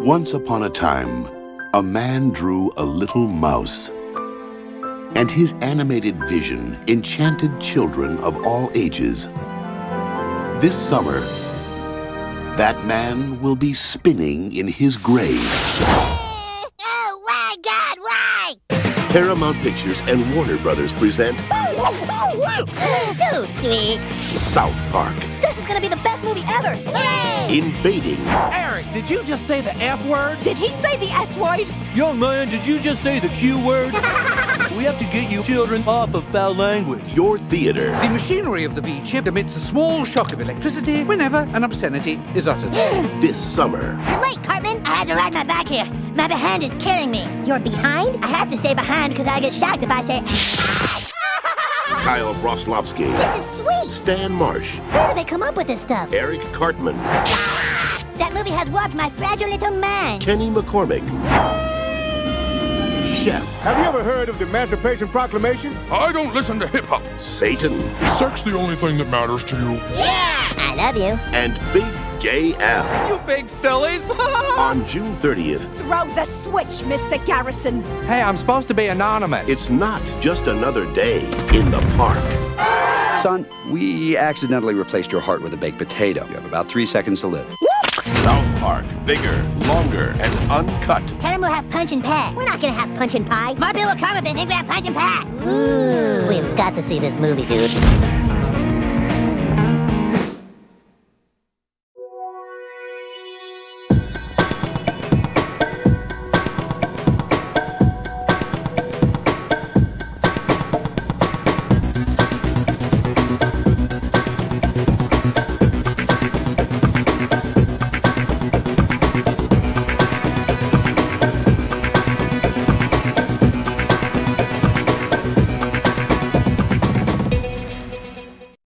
Once upon a time, a man drew a little mouse, and his animated vision enchanted children of all ages. This summer, that man will be spinning in his grave. Oh, why, God, why? Paramount Pictures and Warner Brothers present... South Park. This is gonna be the best movie ever! Yay! Invading... Eric, did you just say the F word? Did he say the S word? Young man, did you just say the Q word? We have to get you children off of foul language. Your theater. The machinery of the V-chip emits a small shock of electricity whenever an obscenity is uttered. This summer. You're late, Cartman. I had to ride my bike here. My behind is killing me. You're behind? I have to say behind because I get shocked if I say... Kyle Broslovsky. This is sweet. Stan Marsh. Where do they come up with this stuff? Eric Cartman. That movie has warped my fragile little mind. Kenny McCormick. Have you ever heard of the Emancipation Proclamation? I don't listen to hip-hop. Satan. Is sex the only thing that matters to you? Yeah! I love you. And Big Gay Al. You big filly. On June 30th. Throw the switch, Mr. Garrison. Hey, I'm supposed to be anonymous. It's not just another day in the park. Son, we accidentally replaced your heart with a baked potato. You have about 3 seconds to live. South Park, bigger, longer, and uncut. Tell them we'll have punch and pie. We're not gonna have punch and pie. My bill will come if they think we have punch and pie. Ooh. We've got to see this movie, dude.